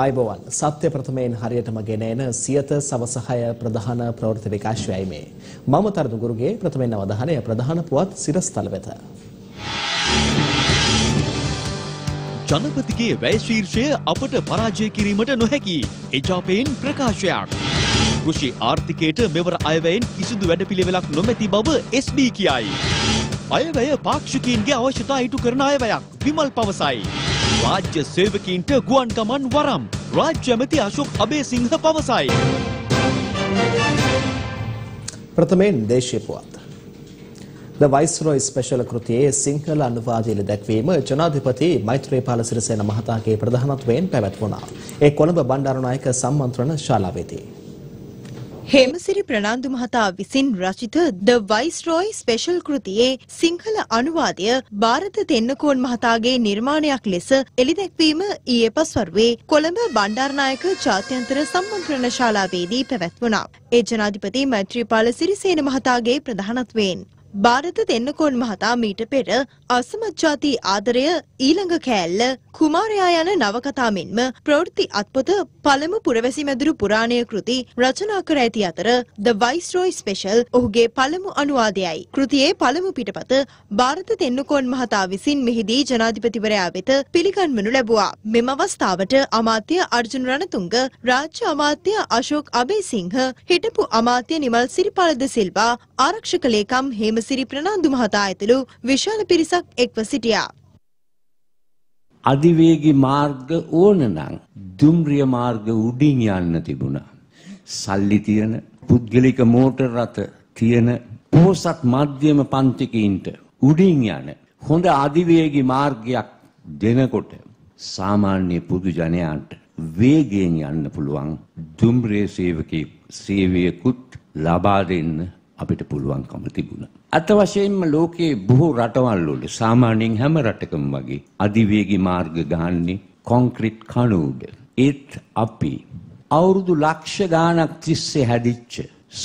आइबोवन सत्य प्रथमेन हरियतम गेनेन सियत सवसहाय प्रधान प्रवृत्त विकासयई में ममतरदु गुरुगे प्रथमेन नवदहनय प्रधान पुवत सिरस्थल वेत जनपदगे वैशीर्षे අපට පරාජය කිරීමට නොහැකි එජාපෙන් ප්‍රකාශයක් කෘෂි ආර්ථිකයට මෙවර අයවැයෙන් කිසිදු වැඩපිළිවෙලක් නොමැති බව SB කියයි අයවැය පාක්ෂිකීන්ගේ අවශ්‍යතා ඉටු කරන අයවැයක් විමල් පවසයි राज्य सेवकीन टे गुआन कमान वरम राज्य में अशोक अबे सिंह पवसाई प्रथमेन देशे पुआत द वाइसरॉय स्पेशल कृतिये सिंहल अनुवादयले दक्वीम जनाधिपति मैत्रीपाल सिरिसेन महतागे प्रधानत्वेन पैवत्वुणा ए कोलंब बंडारनायक सम्मंत्रण शालावेदी हेमसिरी प्रणांदु महता विसिन रचित द वाइसरॉय स्पेशल कृतिये सिंहल अनुवादय भारत तेन्नकोन महतागे निर्माणයක් ලෙස එළිදැක්වීම ඊයේ පස්වරුවේ කොළඹ බණ්ඩාරනායක ජාත්‍යන්තර සම්මන්ත්‍රණ ශාලාවේදී පැවැත්වුණා. ඒ ජනාධිපති මෛත්‍රීපාල සිරිසේන මහතාගේ ප්‍රධානත්වයෙන් भारत तेन्नकोन महता मीट पेर असमत जाति आदरय ඊළඟ කෑල්ල කුමාරයා යන නවකතා මෙන්ම ප්‍රවෘත්ති අත්පොත පළමු පුරවැසි මැදුරු පුරාණයේ කෘති රචනා කර ඇති අතර ද වයිස්රොයි ස්පෙෂල් ඔහුගේ පළමු අනුවාදයයි. කෘතියේ පළමු පිටපත ಭಾರತ තෙන්නකෝන් මහතා විසින් මෙහිදී ජනාධිපතිවරයා වෙත පිළිගන්වනු ලැබුවා. මෙම අවස්ථාවට අමාත්‍ය අර්ජුන රණතුංග, රාජ්‍ය අමාත්‍ය අශෝක් අබේසිංහ, හිටපු අමාත්‍ය නිමල් සිරිපාල ද සිල්වා, ආරක්ෂක ලේකම් හේමසිරි ප්‍රනාන්දු මහතා ඇතුළු විශාල පිරිසක් එක්ව සිටියා. අධිවේගී මාර්ග ඕන නම් දුම්රිය මාර්ග උඩින් යන්න තිබුණා. සල්ලි තියෙන පුද්ගලික මෝටර රථ තියෙන පොහොසත් මධ්‍යම පන්තිකීන්ට උඩින් යන හොඳ අධිවේගී මාර්ගයක් දෙනකොට සාමාන්‍ය පොදු ජනයාට වේගයෙන් යන්න පුළුවන් දුම්රිය සේවකී සේවයකුත් ලබා දෙන්න අපිට පුළුවන්කම තිබුණා. අතවශයෙන්ම ලෝකයේ බොහෝ රටවල් වල සාමාන්‍යයෙන් හැම රටකම වගේ අධිවේගී මාර්ග ගහන්නේ කොන්ක්‍රීට් කණු උඩ. ඒත් අපි අවුරුදු ලක්ෂ ගාණක් තිස්සේ හැදිච්ච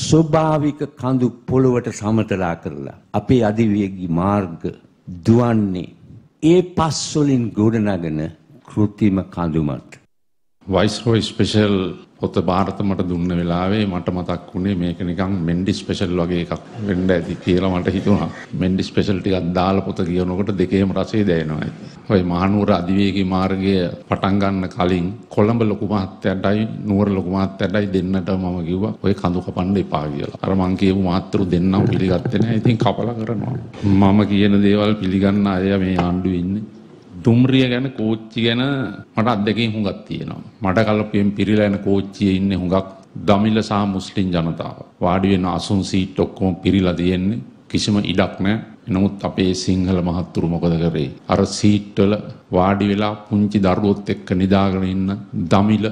ස්වභාවික කඳු පොළවට සමතලා කරලා අපේ අධිවේගී මාර්ග දුවන්නේ ඒ පස් වලින් ගොඩනගෙන කෘතිම කඳු මත. වයිස්රොයි ස්පෙෂල් පොත ಭಾರತමට දුන්න වෙලාවේ මට මතක් වුණේ මේක නිකන් මෙන්ඩි ස්පෙෂල් වගේ එකක් වෙන්න ඇති කියලා මට හිතුණා. මෙන්ඩි ස්පෙෂල් ටිකක් දාලා පොත කියනකොට දෙකේම රසය දැනෙනවා. ඔය මහනුවර අධිවේගී මාර්ගය පටන් ගන්න කලින් කොළඹ ලොකු මහත්තයාටයි නුවර ලොකු මහත්තයාටයි දෙන්නට මම කිව්වා ඔය කඳු කපන්න එපා කියලා. අර මං කියපු මාතෘ දෙන්නම පිළිගත්තේ නැහැ. ඉතින් කපලා කරනවා. මම කියන දේවල් පිළිගන්න අය මේ ආණ්ඩුවේ ඉන්නේ. දුම්රිය ගැන කෝච්චි ගැන මට අත්දැකීම් හුඟක් තියෙනවා. මට කලපියෙන් පිරීලා යන කෝච්චියේ ඉන්නේ හුඟක් දමිළ සහ මුස්ලිම් ජනතාව. වාඩි වෙන අසුන් සීට් ඔක්කොම පිරීලා තියෙන්නේ. කිසිම ඉඩක් නැහැ. නමුත් අපේ සිංහල මහත්තුරු මොකද කරේ? අර සීට් වල වාඩි වෙලා පුංචි දරුවොත් එක්ක නිදාගෙන ඉන්න දමිළ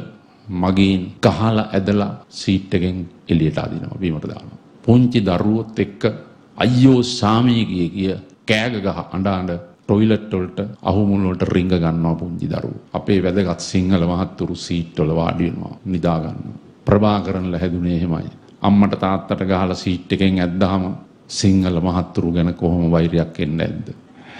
මගීන් ගහලා ඇදලා සීට් එකෙන් එළියට අදිනවා. බීමට දානවා. පුංචි දරුවොත් එක්ක අයියෝ සාමී කිය කෑග ගහ අඬ ටොයිලට් වලට අහුමුණු වලට රිංග ගන්නවා පුංචි දරුවෝ. අපේ වැදගත් සිංහල මහත්තුරු සීට් වල වාඩි වෙනවා නිදා ගන්නවා. ප්‍රභාකරන්ලා හැදුනේ එහෙමයි. අම්මට තාත්තට ගහලා සීට් එකෙන් ඇද්දාම සිංහල මහත්තුරු ගැන කොහොම වෛරයක් එන්නේ නැද්ද?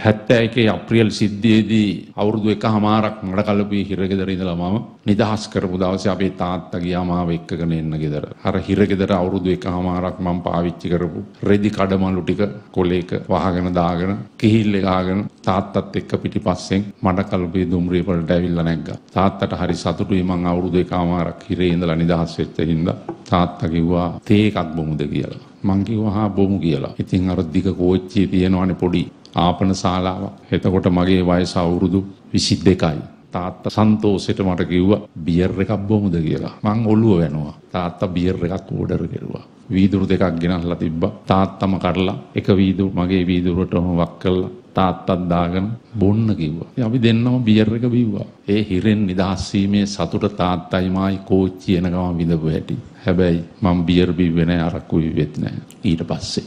71 අප්‍රේල් සිද්ධියේදී අවුරුදු 1මාරක් මඩ කලපේ හිරගෙදර ඉඳලා මම නිදහස් කරපු දවසේ අපේ තාත්තා ගියා මාව එක්කගෙන එන්න ගෙදර. අර හිරගෙදර අවුරුදු 1මාරක් මම පාවිච්චි කරපු රෙදි කඩමලු ටික කොලේක වහගෙන දාගෙන කිහිල්ල ගාගෙන තාත්තත් එක්ක පිටිපස්සෙන් මඩ කලපේ දුම්රිය වලට ඇවිල්ලා නැග්ගා. තාත්තට හරි සතුටුයි මං අවුරුදු 1මාරක් හිරේ ඉඳලා නිදහස් වෙච්ච හින්දා. තාත්තා කිව්වා තේ එකක් බොමුද කියලා. මං කිව්වා හා බොමු කියලා. ඉතින් අර දිග කෝච්චිය තියෙනවනේ පොඩි ආපන ශාලාවක්. එතකොට මගේ වයස අවුරුදු 22යි. තාත්තා සන්තෝෂෙට මට කිව්වා බියර් එකක් බොමුද කියලා. මං ඔළුව වැනුවා. තාත්තා බියර් එකක් ඕඩර් කෙරුවා. වීදුරු දෙකක් ගෙනල්ලා තිබ්බා. තාත්තම කඩලා එක වීදුරු මගේ වීදුරුවටම වක් කළා. තාත්තත් දාගෙන බොන්න කිව්වා. අපි දෙන්නම බියර් එක බිව්වා. ඒ හිරෙන් නිදහස් වීමේ සතුට තාත්තයි මායි කෝච්චි එන ගම විඳපු හැටි. හැබැයි මම බියර් බිව්වේ නැහැ, අරක්කු බිව්වෙත් නැහැ. ඊට පස්සේ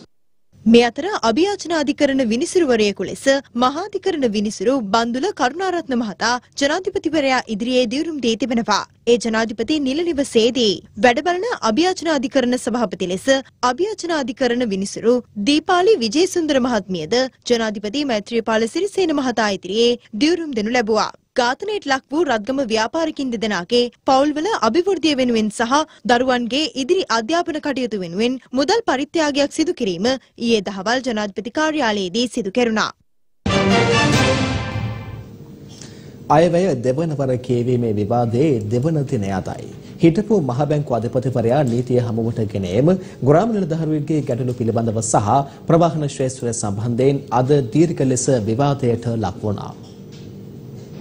මේ අතර අභියාචනාධිකරණ විනිසුරුවරයෙකු ලෙස මහාධිකරණ විනිසුරු බන්දුල කරුණාරත්න මහතා ජනාධිපතිවරයා ඉදිරියේ දියුරුම් දී තිබෙනවා. ඒ ජනාධිපති නිල නිවසේදී වැඩබලන අභියාචනාධිකරණ සභාපති ලෙස අභියාචනාධිකරණ විනිසුරු දීපාලි විජේසුන්දර මහත්මියද ජනාධිපති මෛත්‍රීපාල සිරිසේන මහතා ඉදිරියේ දියුරුම් දෙනු ලැබුවා. ඝාතනයට ලක් වූ රත්ගම ව්‍යාපාරිකින් දෙදෙනාගේ පවුල්වල අභිවෘද්ධිය වෙනුවෙන් සහ දරුවන්ගේ ඉදිරි අධ්‍යාපන කටයුතු වෙනුවෙන් මුදල් පරිත්‍යාගයක් සිදු කිරීම ඊයේ දහවල් ජනාධිපති කාර්යාලයේදී සිදු කෙරුණා. අයවැය දෙවනවර කියවීමේ විවාදයේ දෙවන දිනය අදයි. හිටපු මහ බැංකු අධිපතිවරයා නීතිය හමුවට ගෙන එම ග්‍රාම නිලධාරීන්ගේ ගැටලු පිළිබඳව සහ ප්‍රවාහන ශ්‍රේෂ්ඨය සම්බන්ධයෙන් අද දීර්ඝ ලෙස විවාදයට ලක් වුණා.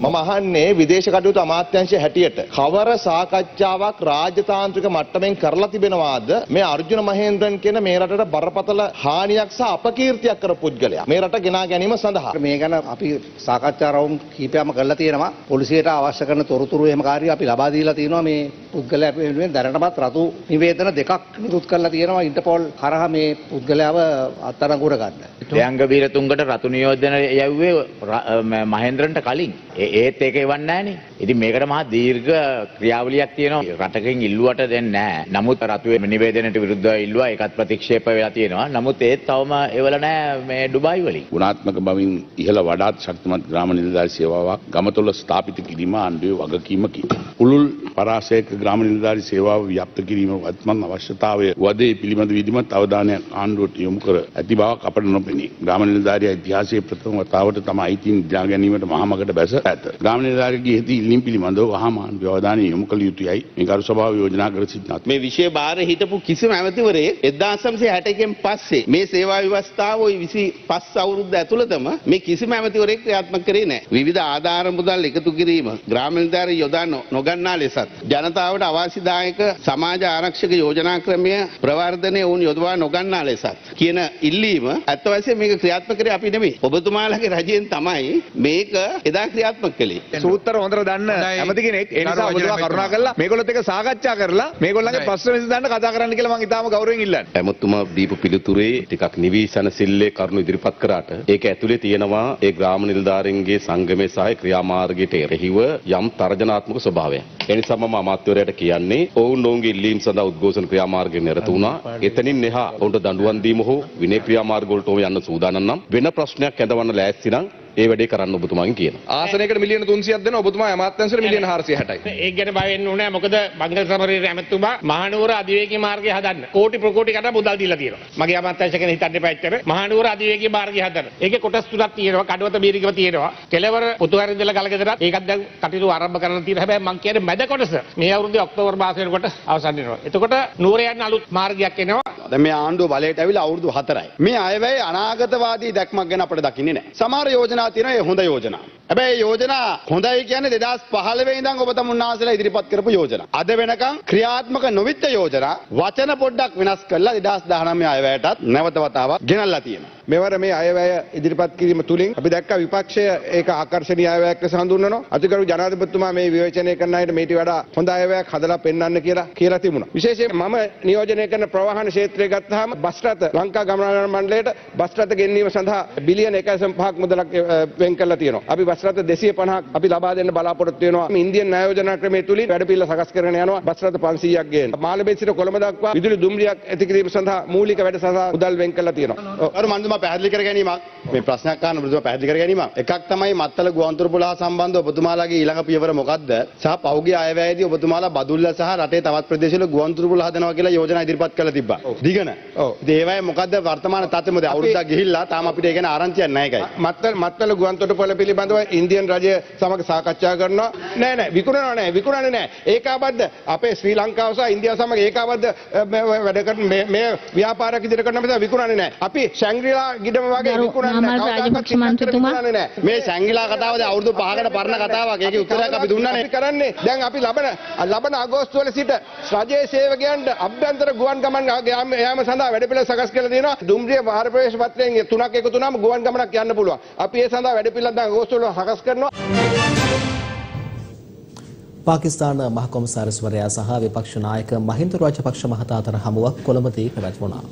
මම අහන්නේ විදේශ කටයුතු අමාත්‍යාංශයේ හැටියට කවර සාකච්ඡාවක් රාජතාන්ත්‍රික මට්ටමින් කරලා තිබෙනවාද මේ අර්ජුන මහේන්ද්‍රන් කියන මේ රටට බරපතල හානියක් සහ අපකීර්තියක් කරපු පුද්ගලයා මේ රට ගෙනා ගැනීම සඳහා මේ ගැන අපි සාකච්ඡා රවුන්ඩ් කීපයක්ම කරලා තියෙනවා. පොලිසියට අවශ්‍ය කරන තොරතුරු එහෙම කාර්ය අපි ලබා දීලා තියෙනවා. මේ පුද්ගලයා වෙනුවෙන් දැනටමත් රතු නිවේදන දෙකක් නිකුත් කරලා තියෙනවා ඉන්ටර්පෝල් හරහා මේ පුද්ගලයාව අත්අඩංගුවට ගන්න. දෙයංග වීරතුංගට රතු නිවේදන යව්වේ මහේන්ද්‍රන්ට කලින් ඒත් ඒක එවන්නේ නැහනේ. ඉතින් මේකට මහා දීර්ඝ ක්‍රියාවලියක් තියෙනවා. රටකින් ඉල්ලුවට දැන් නැහැ. නමුත් රතුවේ නිවේදනයට විරුද්ධව ඉල්ලුවා. ඒකත් ප්‍රතික්ෂේප වෙලා තියෙනවා. නමුත් ඒත් තවම එවල නැහැ මේ ඩුබායි වලින්. ගුණාත්මක බවින් ඉහළ වඩාත් ශක්තිමත් ග්‍රාම නිලධාරී සේවාවක් ගමතොල ස්ථාපිත කිරීම ආණ්ඩුවේ වගකීමකි. පුළුල් පරාසයක ග්‍රාම නිලධාරී සේවාව ව්‍යාප්ත කිරීම වත්මන් අවශ්‍යතාවය වදේ පිළිබඳ විධිමත් අවධානයක් ආණ්ඩුවට යොමු කර ඇති බවක් අපට නොපෙනේ. ග්‍රාම නිලධාරී ඉතිහාසයේ ප්‍රථම වතාවට තම අයිතීන් ඉල්ලා ගැනීමට මහා මගට බැස ග්‍රාම නිලධාරීන්ගේ හිත ඉල්ලීම් පිළිබඳව වහාමාන ව්‍යවධානය යොමු කළ යුතුයයි මේ කරු සභාව යෝජනා කර සිටිනවා. මේ විෂය බාර හිටපු කිසිම ඇමතිවරයෙක් 1960කින් පස්සේ මේ සේවා ව්‍යවස්ථාව ওই 25 අවුරුද්ද ඇතුළතම මේ කිසිම ඇමතිවරයෙක් ක්‍රියාත්මක කරේ නැහැ. විවිධ ආධාර මුදල් එකතු කිරීම ග්‍රාම නිලධාරීන් යොදා නොගන්නා ලෙසත් ජනතාවට අවශ්‍යදායක සමාජ ආරක්ෂක යෝජනා ක්‍රමය ප්‍රවර්ධනය වුණ යොදවා නොගන්නා ලෙසත් කියන ඉල්ලීම අත් වශයෙන් මේක ක්‍රියාත්මක කරේ අපි නෙමෙයි. ඔබතුමාලගේ රජයෙන් තමයි මේක එදා ක්‍රියාත්මක කළේ. සූත්‍ර හොඳට දන්න ඇමති කෙනෙක් ඒ නිසා ඔබතුමා කරුණා කරලා මේගොල්ලොත් එක්ක සාකච්ඡා කරලා මේගොල්ලන්ගේ ප්‍රශ්න විසඳන්න කතා කරන්න කියලා මම ඉතාලම ගෞරවයෙන් ඉල්ලන්නේ. ඇමතුමා දීපු පිළිතුරේ ටිකක් නිවිසනසිල්ලේ කරුණු ඉදිරිපත් කරාට ඒක ඇතුලේ තියෙනවා ඒ ග්‍රාම නිලධාරීන්ගේ සංගමයේ සහ ක්‍රියාමාර්ගයට එරෙහිව යම් තර්ජනාත්මක ස්වභාවයක්. ඒ නිසා මම අමාත්‍යවරයාට කියන්නේ ඔවුන් ඔවුන්ගේ ඉල්ලීම් සඳහා උද්ඝෝෂණ ක්‍රියාමාර්ගයෙන් නිරත වුණා. එතනින් එහා ඔවුන්ට දඬුවම් දීම හෝ විනය ක්‍රියාමාර්ග වලට යන්න සූදානම් නම් වෙන ප්‍රශ්නයක් ඇඳවන්න ලෑස්ති නම් ඒ වැඩේ කරන්න ඔබතුමාගෙන් කියන. ආසනයකට මිලියන 300ක් දෙනවා ඔබතුමා අමාත්‍යංශයට මිලියන 460යි. ඒක ගැන බය වෙන්න ඕනේ. මොකද බංගල සමරේ ඇමතුමා මහනුවර අධිවේගී මාර්ගය හදන්න කෝටි ප්‍රකෝටි කට මුදල් දීලා තියෙනවා. මගේ අමාත්‍යංශය ගැන හිතන්න එපා ඇත්තට. මහනුවර අධිවේගී මාර්ගය හදන්න. ඒකේ කොටස් තුනක් තියෙනවා. කඩවත බීරිගම තියෙනවා. කෙලවර පුතුහරි ඉඳලා ගලගෙදරත් ඒකත් දැන් කටයුතු ආරම්භ කරන්න තියෙනවා. හැබැයි මම කියන්නේ මැද කොටස මේ අවුරුද්දේ ඔක්තෝබර් මාස වෙනකොට අවසන් වෙනවා. එතකොට නුවර යන අලුත් මාර්ගයක් එනවා. දැන් මේ ආණ්ඩුව බලයට ඇවිල්ලා අවුරුදු 4යි. මේ අයවැය අනාගතවාදී දැක්මක් ගැන අපිට දකින්නේ නැහැ. සමහර යෝජනා තියෙනවා හොඳ යෝජනා. හැබැයි යෝජනා හොඳයි කියන්නේ 2015 ඉඳන් ඔබ තමුන්නාසලා ඉදිරිපත් කරපු යෝජනා. අද වෙනකම් ක්‍රියාත්මක නොවිත යෝජනා වචන පොඩ්ඩක් වෙනස් කරලා 2019 අයවැයටත් නැවත වතාවක් ගෙනල්ලා තියෙනවා. මෙවර මේ අයවැය ඉදිරිපත් කිරීම තුලින් අපි දැක්කා විපක්ෂය ඒක ආකර්ශනීය අයවැයක් ලෙස හඳුන්වනවා. අතිගරු ජනාධිපතිතුමා මේ විවේචනය කරන අයට මේටි වඩා හොඳ අයවැයක් හදලා පෙන්වන්න කියලා තිබුණා. විශේෂයෙන් මම නියෝජනය කරන ප්‍රවාහන ක්ෂේත්‍රය ගත්තාම බස් රථ ලංකා ගමනාගමන මණ්ඩලයට බස් රථ ගෙන්වීම සඳහා බිලියන 1.5ක් මුදලක් වෙන් කරලා තියෙනවා. අපි බස් රථ 250ක් අපි ලබා දෙන්න බලාපොරොත්තු වෙනවා. මේ ඉන්දියන් ණය යෝජනා ක්‍රමය තුලින් වැඩපිළිවෙල සකස් කරගෙන යනවා. බස් රථ 500ක් ගේනවා. මාළඹේ සිට කොළඹ දක්වා විදුලි දුම්රියක් ඇති කිරීම සඳහා මූලික වැඩ සඳහා මුදල් වෙන් කරලා තියෙනවා. අර මන්දුම පැහැදිලි කර ගැනීමක් මේ ප්‍රශ්නයක් අහන මුදුම පැහැදිලි කර ගැනීමක්. එකක් තමයි මත්තල ගුවන්තොටුපොළ හා සම්බන්ධව ඔබතුමාලාගේ ඊළඟ පියවර මොකක්ද? සහ පෞගේ ආයවැයදී ඔබතුමාලා බදුල්ල සහ රටේ තවත් ප්‍රදේශවල ගුවන්තොටුපොළ හදනවා කියලා යෝජනා ඉදිරිපත් කරලා තිබ්බා. දිගන. ඔව්. දේවය මොකද්ද වර්තමාන තත්ත්වය? මොකද අවුරුද්දක් ගිහිල්ලා තාම අපිට ඒ ගැන ආරංචියක් නැහැ ඒකයි. මත්තල ගුවන්තොටුපොළ පිළිබඳව ඉන්දියන් රජය සමග සාකච්ඡා කරනවා. නෑ නෑ විකුණනවා නෑ විකුණන්නේ නෑ. ඒකාබද්ධ අපේ ශ්‍රී ලංකාව සහ ඉන්දියාව සමග ඒකාබද්ධ වැඩ කරන මේ ව්‍යාපාරයක් ඉදිරියට කරන නිසා විකුණන්නේ නෑ. අපි ශැන්ග්‍රීලා ගිඩම වගේ විකුණන්නේ Amal Rajapaksa Mantrituma මේ සංගිලා කතාවද අවුරුදු 5කට පරණ කතාවක්. ඒකේ උත්තරයක් අපි දුන්නා නේ. කරන්නේ දැන් අපි ලබන අගෝස්තු වල සිට රජයේ සේවකයන්ට අභ්‍යන්තර ගුවන් ගමන් යාම සඳහා වැඩපිළිවෙළ සකස් කරලා දෙනවා. දුම්රිය වාර ප්‍රවේශ පත්‍රයෙන් 3ක් එකතු වුණාම ගුවන් ගමනක් යන්න පුළුවන්. අපි ඒ සඳහා වැඩපිළිවෙළක් දැන් අගෝස්තු වල සකස් කරනවා. पाकिस्तान महाकोमसार स्वरया सह विपक्ष नायक महिंद राजपक्ष महतातर हमुआ कोलमती प्रवचना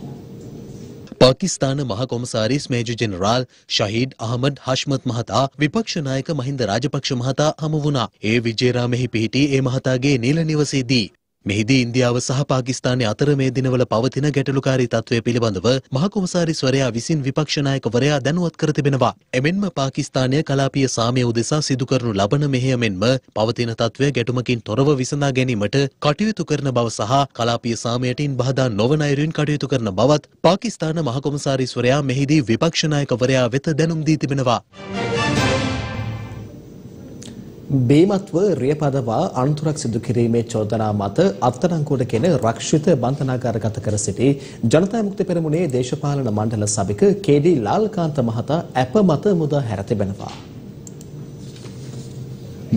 पाकिस्तान महाकोमसारीस मेजर जनरल शहीद अहमद हाशमत महता विपक्ष नायक महिंद राजपक्ष महता हमुवुना ए विजेरा मेहि पीटी ए महतागे नील निवसेदी मेहिदी इंडियाव सह पाकिस्तान अतर मे दिनवल पवतिन गेटलुकारी तत्वे पिलिबंदव महाकोमसारी स्वरया विसिन विपक्ष नायक वरया दनुवत कर तिबेनवा एमेन्म पाकिस्तानीय कलापीय सामय उदेसा सिदु करनु लबन मेहयमेन्म पवतिन तत्वे गेटुमकिन तोरव विसंदा ගැනීමට කටයුතු කරන බව සහ කලාපීය සාමයටින් බාධා නොවන අයුරින් කටයුතු කරන බවත් පාකිස්තාන මහකොමසාරි ස්වරයා මෙහිදී විපක්ෂ නායක වරයා වෙත දැනුම් දී තිබෙනවා. බේමත්ව රියපදවා අනුතරක් සිදු කිරීමේ චෝදනා මත අත්අඩංගුවට ගෙන රක්ෂිත බන්ධනාගාරගත කර සිටි ජනතා විමුක්ති පෙරමුණේ දේශපාලන මණ්ඩල සභික කේ.ඩී. ලාල්කාන්ත මහතා අප මත මුදා හැර තිබෙනවා.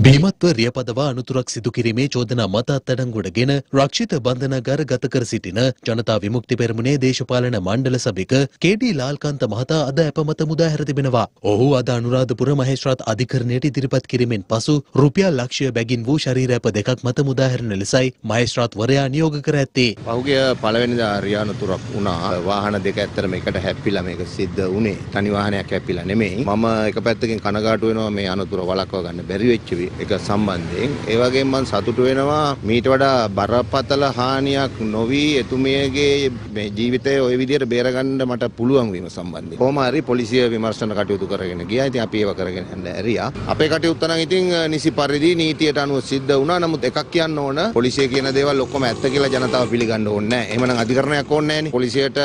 බේමත්ව රියපදවා අනුතරක් සිදු කිරීමේ චෝදනා මත අත්අඩංගුවට ගෙන රක්ෂිත බන්ධනාගාරගත කර සිටින ජනතා විමුක්ති පෙරමුණේ දේශපාලන මණ්ඩල සභික කේ.ඩී. ලාල්කාන්ත මහතා අද අප මත මුදා හැර තිබෙනවා. ඔහු අද අනුරාධපුර මහේස්ත්‍රාත් අධිකරණයට ඉදිරිපත් කිරීමෙන් පසු රුපියල් ලක්ෂය බැගින් වූ ශරීර ඇප දෙකක් මත මුදා හැරෙන ලෙසයි මහේස්ත්‍රාත් වරයා නියෝග කර ඇත්තේ. පහුගිය පළවෙනිදා රිය අනුතරක් වුණා. වාහන දෙක ඇතරම එකට හැප්පිලා මේක සිද්ධ වුණේ. තනි වාහනයක් හැප්පිලා නෙමෙයි. මම එක පැත්තකින් කනගාටු වෙනවා මේ අනුතර වළක්වා ගන්න බැරි වෙච්ච එක සම්බන්ධයෙන්. ඒ වගේම මම සතුටු වෙනවා මීට වඩා බරපතල හානියක් නොවි එතුමියගේ මේ ජීවිතය ওই විදියට බේර ගන්න මට පුළුවන් වීම සම්බන්ධයෙන්. කොහොම හරි පොලිසිය විමර්ශන කටයුතු කරගෙන ගියා. ඉතින් අපි ඒව කරගෙන යන්න ඇරියා. අපේ කටයුත්ත නම් ඉතින් නිසි පරිදි නීතියට අනුව සිද්ධ වුණා. නමුත් එකක් කියන්න ඕන, පොලිසිය කියන දේවල් ඔක්කොම ඇත්ත කියලා ජනතාව පිළිගන්න ඕනේ නැහැ. එහෙමනම් අධිකරණයක් ඕනේ නැහැනේ. පොලිසියට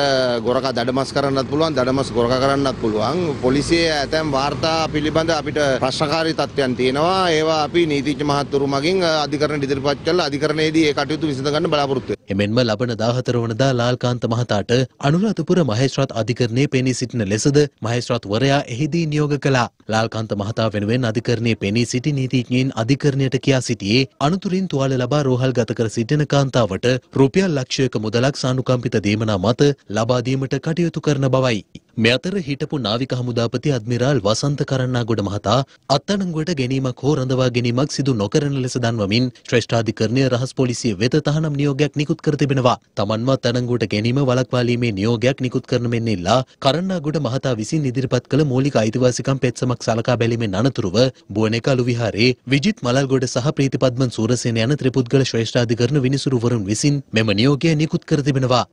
ගොරකා දඩමස් කරන්නත් පුළුවන්, දඩමස් ගොරකා කරන්නත් පුළුවන්. පොලිසිය ඇතැම් වාර්තා පිළිබඳ අපිට ප්‍රශ්නකාරී තත්ත්වයන් තියෙනවා. ඒවා අපි නීතිඥ මහත්වරු මගින් අධිකරණයට ඉදිරිපත් කළා. අධිකරණයේදී ඒ කටයුතු විසඳ ගන්න බලාපොරොත්තු වෙනවා. එමෙන්ම ලබන 14 වනදා ලාල්කාන්ත මහතාට අනුරාධපුර මහේස්ත්‍රාත් අධිකරණයේ පෙනී සිටින ලෙසද මහේස්ත්‍රාත්වරයා එහිදී නියෝග කළා. ලාල්කාන්ත මහතා වෙනුවෙන් අධිකරණයේ පෙනී සිටි නීතිඥයින් අධිකරණයට කියා සිටියේ අනුතුරින් තුවාල ලබා රෝහල්ගත කර සිටින කාන්තාවට රුපියල් ලක්ෂයක මුදලක් සානුකම්පිත දීමනා මත ලබා දීමට කටයුතු කරන බවයි. මේ අතර හිටපු නාවික හමුදාපති අද්මිරාල් වසන්ත කරන්නාගොඩ මහතා අත්අඩංගුවට ගැනීමක් හෝ රඳවා ගැනීමක් සිදු නොකරන ලෙස දන්වමින් ශ්‍රේෂ්ඨාධිකරණයේ රහස් පොලිසිය වෙත තහනම් නියෝගයක් නිකුත් කර තිබෙනවා. තමන්ම අත්අඩංගුවට ගැනීම වළක්වාලීමේ නියෝගයක් නිකුත් කරන මෙන්නෙලා කරන්නාගොඩ මහතා විසින් ඉදිරිපත් කළ මූලික අයිතිවාසිකම් පෙත්සමක් සලකා බැලීමෙන් අනතුරුව බුවනේකලු විහාරයේ විජිත් මලල්ගොඩ සහ ප්‍රීතිපද්මන් සූරසේන යන ත්‍රිපුද්ගල ශ්‍රේෂ්ඨාධිකරණ විනිසුරුවරුන් විසින් මෙම නියෝගය නිකුත් කර තිබෙනවා.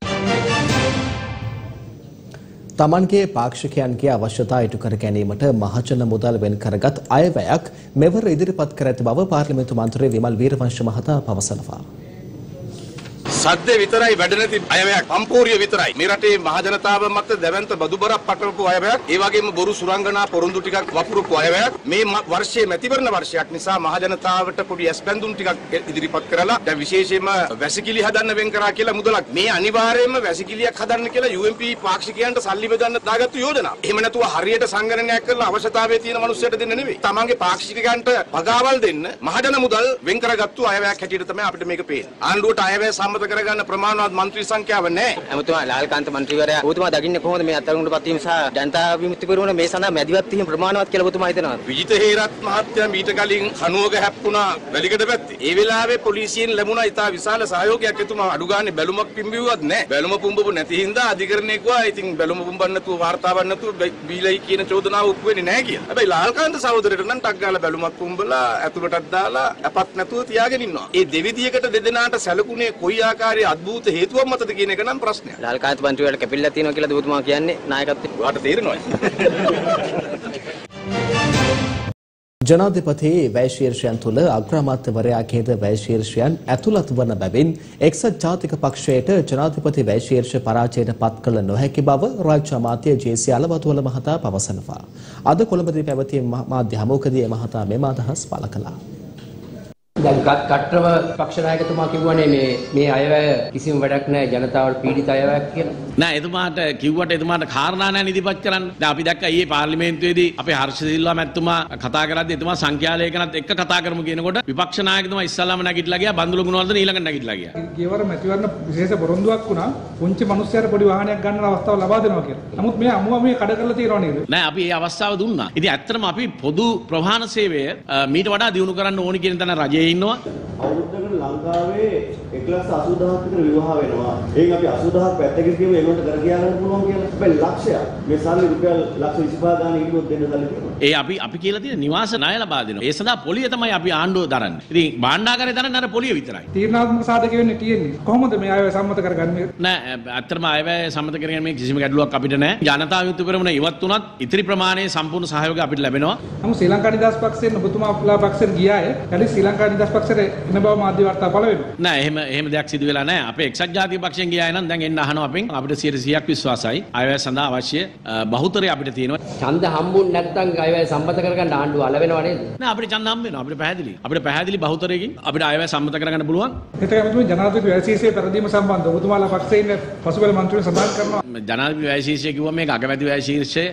තමන්ගේ පාක්ෂිකයන්ගේ අවශ්‍යතා ඉටු කර ගැනීමට මහජන මුදල් වෙන් කරගත් අයවැයක් මෙවර ඉදිරිපත් කර ඇති බව පාර්ලිමේන්තු මන්ත්‍රී විමල් වීරවංශ මහතා පවසනවා. සද්ද විතරයි වැඩ නැති අයවැයක්, සම්පූර්ණ විතරයි. මේ රටේ මහජනතාව මත දැවැන්ත බදුබරක් පටවපු අයවැයක්, ඒ වගේම බොරු සුරංගනා පොරොන්දු ටිකක් වපුරපු අයවැයක්. මේ වර්ෂයේ මැතිවරණ වර්ෂයක් නිසා මහජනතාවට පොඩි ඇස්බැඳුම් ටිකක් ඉදිරිපත් කරලා දැන් විශේෂයෙන්ම වැසිකිලි හදන්න වෙන් කරා කියලා මුදලක්. මේ අනිවාර්යයෙන්ම වැසිකිලියක් හදන්න කියලා UMP පාක්ෂිකයන්ට සල්ලි බෙදන්න දාගත්තු යෝජනා. එහෙම නැතුව හරියට සංගණනයක් කරලා අවශ්‍යතාවයේ තියෙන මිනිස්සුන්ට දෙන්න නෙවෙයි. තමන්ගේ පාක්ෂිකයන්ට පගාවල් දෙන්න මහජන මුදල් වෙන් කරගත්තු අයවැයක් හැටියට තමයි අපිට මේක පේන්නේ. ආණ්ඩුවට අයවැය සම්මත කරගන්න ප්‍රමාණවත් මන්ත්‍රී සංඛ්‍යාව නැහැ. එමුතුමා ලාල්කාන්ත මන්ත්‍රීවරයා ඔබතුමා දකින්නේ කොහොමද මේ අත්අඩංගුවට පත්වීම සහ ජනතා විමුක්ති පෙරමුණ මේ සඳහා මැදිහත් වීම ප්‍රමාණවත් කියලා ඔබතුමා හිතනවාද? විජිත හේරත් මහත්තයා මීට කලින් කණුවක හැප්පුණා වැලිකඩ පැත්තේ. ඒ වෙලාවේ පොලිසියෙන් ලැබුණා ඉතා විශාල සහයෝගයක්. එතුමා අඩු ගානේ බැලුමක් පිම්බිව්වත් නැහැ. බැලුම පුම්බපු නැති හින්දා අධිකරණේ ගියා. ඉතින් බැලුම පුම්බන්න නැතුව වාර්තාවක් නැතුව බීලයි කියන චෝදනාව උපු වෙන්නේ නැහැ කියලා. හැබැයි ලාල්කාන්ත සහෝදරයට නම් ටක් ගාලා බැලුමක් පුම්බලා ඇතුළටත් දාලා අපත් නැතුව තියාගෙන ඉන්නවා. ඒ දෙවිදියකට දෙදෙනාට සැලකුණේ කොයි ආකාරයේ අද්භූත හේතුවක් මතද කියන එක නම් ප්‍රශ්නයක්. ලාල්කාන්ත මන්ත්‍රීවරයාට කැපිලා තියෙනවා කියලා ඔබතුමා කියන්නේ නායකත්වයේ ඔයාට තේරෙනවා. ජනාධිපති වෛශීර්ෂයන් තුල අග්‍රාමාත්‍යවරයාගේද වෛශීර්ෂයන් ඇතුළත් වන බැවින් එක්සත් ජාතික පක්ෂයට ජනාධිපති වෛශීර්ෂ පරාජයට පත් කළ නොහැකි බව රාජ්‍ය අමාත්‍ය ජේ.සී. අලවතුවල මහතා පවසනවා. අද කොළඹදී පැවති මාධ්‍ය හමුවකදී මහතා මෙම අදහස් පළ කළා. දැන් කට්ටව පක්ෂ නායකතුමා කිව්වනේ මේ අයවැය කිසිම වැඩක් නැහැ ජනතාවට පීඩිත අයවැයක් කියලා. නෑ එතුමාට කිව්වට එතුමාට කාරණා නැහැ නිදිපත් කරන්න. දැන් අපි දැක්කා ඊයේ පාර්ලිමේන්තුවේදී අපේ හර්ෂ සිල්වා මැතිතුමා කතා කරද්දී එතුමා සංඛ්‍යාලේකනත් එක්ක කතා කරමු කියනකොට විපක්ෂ නායකතුමා ඉස්සල්ලාම නැගිටලා ගියා බන්දුල ගුණවර්ධන ඊළඟට නැගිටලා ගියා. ගියවර මැතිවරණ විශේෂ පොරොන්දුවක් වුණා පුංචි මිනිස්සුන්ට පොඩි වාහනයක් ගන්න අවස්ථාව ලබා දෙනවා කියලා. නමුත් මේ අමුම මේ කඩ කරලා තියනවා නේද? නෑ අපි මේ අවස්ථාව දුන්නා. ඉතින් ඇත්තටම අපි පොදු ප්‍රවාහන සේවය මීට වඩා දියුණු කරන්න ඕනි කියන තැන රජයේ අවුරුද්දකට ලංකාවේ 1,80,000ක් විතර විවාහ වෙනවා. ඒක අපි 80,000ක් පැත්තකින් කියමු ඒකට කර ගියා ගන්න පුළුවන් කියලා. හැබැයි ලක්ෂයක් මේ සල්ලි රුපියල් ලක්ෂ 25 ගන්න ඉන්නොත් දෙන්න සල්ලි තියෙනවා. ඒ අපි කියලා තියෙන නිවාස ණය ලබා දෙනවා. ඒ සඳහා පොලිය තමයි අපි ආණ්ඩුව දරන්නේ. ඉතින් භාණ්ඩාගාරය දරන්නේ අර පොලිය විතරයි. තීරණාත්මක සාධක වෙන්නේ තියෙන්නේ. කොහොමද මේ අයවැය සම්මත කරගන්නේ? නෑ අත්‍තරම අයවැය සම්මත කරගන්න මේ කිසිම ගැටලුවක් අපිට නෑ. ජනතාව යුතු පෙරමුණ ඉවත් වුණත් ඉතිරි ප්‍රමාණයේ සම්පූර්ණ සහයෝගය අපිට ලැබෙනවා. නමුත් ශ්‍රී ලංකා නිදහස් පක්ෂයෙන් ඔබතුමා අපලා පක්ෂෙන් ගියාය. කලින් ශ්‍රී ලංකා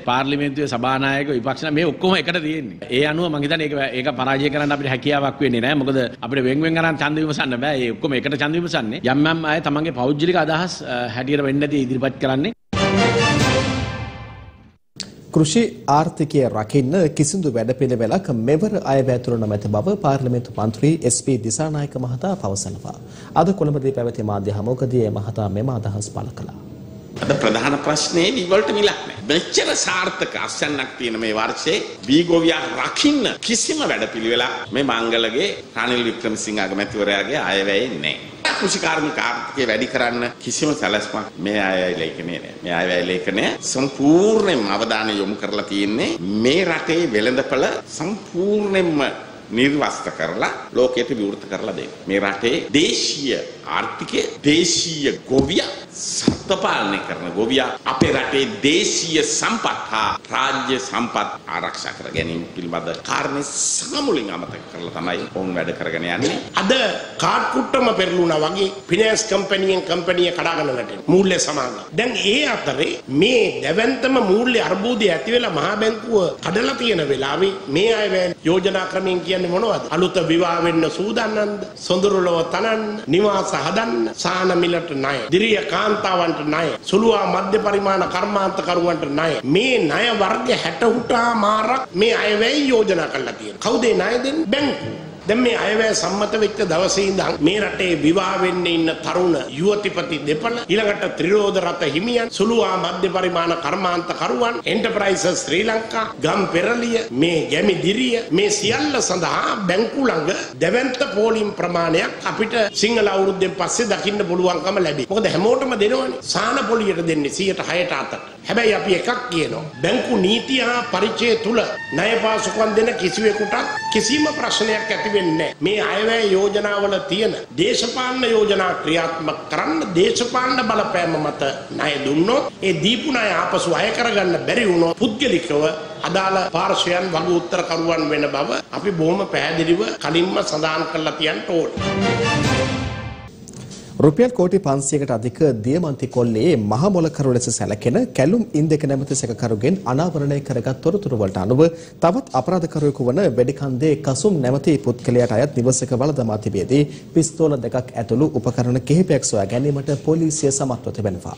පාර්ලිමේන්තුවේ සභානායක විපක්ෂ මේ ඔක්කොම එකට තියෙන්නේ. ඒ අනුව මම හිතන්නේ ඒක පරාජය කරන්න අපිට හැකියාවක් වෙන්නේ නැහැ. මොකද අපිට වෙන්වෙන් කරන් ඡන්ද විමසන්න බෑ. ඒ ඔක්කොම එකට ඡන්ද විමසන්නේ. යම් යම් අය තමන්ගේ පෞද්ගලික අදහස් හැටියට වෙන්නේ නැති ඉදිරිපත් කරන්නේ. කෘෂි ආර්ථිකය රකින්න කිසිදු වැඩපිළිවෙලක් මෙවර අයවැය තුල නැමැති බව පාර්ලිමේන්තු මන්ත්‍රී SP දිසානායක මහතා පවසනවා. අද කොළඹදී පැවති මාධ්‍ය හමුවකදී මහතා මෙම අදහස් පළ කළා. අද ප්‍රධාන ප්‍රශ්නේ වලට මිලක් නැහැ. මෙච්චර සාර්ථක අස්වැන්නක් තියෙන මේ වර්ෂයේ බීගෝවියා රකින්න කිසිම වැඩපිළිවෙලක් මේ මංගලගේ රනිල් වික්‍රමසිංහ අගමැතිවරයාගේ අයවැයේ නැහැ. කෘෂිකාර්මික ආර්ථිකය වැඩි කරන්න කිසිම සැලැස්මක් මේ අයවැය ලේඛනයේ නැහැ. මේ අයවැය ලේඛනය සම්පූර්ණයෙන්ම අවධානය යොමු කරලා තියෙන්නේ මේ රටේ වෙළඳපළ සම්පූර්ණයෙන්ම නිර්වස්ත කරලා ලෝකයට විවෘත කරලා දෙන්න. මේ රටේ දේශීය ආර්ථිකය දේශීය ගොවියා සත්පාලනය කරන ගොවියා අපේ රටේ දේශීය සම්පත් හා රාජ්‍ය සම්පත් ආරක්ෂා කර ගැනීම පිළිබඳ කාරණේ සමුලින් අමතක කරලා තමයි ඔවුන් වැඩ කරගෙන යන්නේ. අද කාඩ් කුට්ටම පෙරළුණා වගේ ෆිනෑන්ස් කම්පැනියෙන් කම්පැනිය කඩාගෙන රැටෙන මූල්‍ය සමාන. දැන් ඒ අතරේ මේ දැවැන්තම මූල්‍ය අර්බුදය ඇති වෙලා මහා බැංකුව කඩලා තියෙන වෙලාවේ මේ අයවැය යෝජනා ක්‍රමයෙන් කියන්නේ මොනවද? අලුත විවාහ වෙන්න සූදානම්ද? සොඳුරුලව තනන්න, නිවාස හදන්න, සාන මිලට ණය, දිරිය කාන්තාවන්ට ණය, සුළුවා මධ්‍ය පරිමාණ කර්මාන්ත කරුවන්ට ණය. මේ ණය වර්ග 60 මාරක් මේ අයවැය යෝජනා කරලා තියෙනවා. කවුද ඒ ණය දෙන්නේ? බැංකුව. දැන් මේ අයවැය සම්මත වෙච්ච දවසේ ඉඳන් මේ රටේ විවාහ වෙන්න ඉන්න තරුණ යුවතිපති දෙපළ ඊළඟට ත්‍රිරෝද රත හිමියන් සුළුවා මධ්‍ය පරිමාණ කර්මාන්ත කරුවන් එන්ටර්ප්‍රයිසස් ශ්‍රී ලංකා ගම් පෙරළිය මේ ගැමි දිරිය මේ සියල්ල සඳහා බැංකු ළඟ දැවැන්ත පෝලිම් ප්‍රමාණයක් අපිට සිංහල අවුරුද්දෙන් පස්සේ දකින්න පුළුවන්කම ලැබේ. මොකද හැමෝටම දෙනවනේ. සාන පොලියට දෙන්නේ 100ට 6ට 7ට. හැබැයි අපි එකක් කියනවා. බැංකු නීතිය හා පරිචය තුල ණය පාසුකම් දෙන කිසිවෙකුට කිසිම ප්‍රශ්නයක් ඇති මේ අයවැය යෝජනාවල තියෙන දේශපාලන යෝජනා ක්‍රියාත්මක කරන්න දේශපාලන බලපෑම මත ණය දුන්නොත් ඒ දීපු ණය ආපසු අය කරගන්න බැරි වුණොත් පුද්ගලිකව අදාළ පාර්ශ්වයන් වගු උත්තර කරුවන් වෙන බව අපි බොහොම පැහැදිලිව කලින්ම සඳහන් කරලා තියන්න ඕනේ. රුපියල් කෝටි 500කට අධික දියමන්ති කොල්ලේ මහ මොලකරුව ලෙස සැලකෙන කැලුම් ඉන්දක නැමැති සැකකරුගෙන් අනාවරණය කරගත් තොරතුරු වලට අනුව තවත් අපරාධකරුවෙකු වන වෙඩිකන්දේ කසුම් නැමැති පුද්ගලයාට අයත් නිවසක වළදමා තිබියදී පිස්තෝල දෙකක් ඇතුළු උපකරණ කිහිපයක් සොයා ගැනීමට පොලිසිය සමත්ව තිබෙනවා.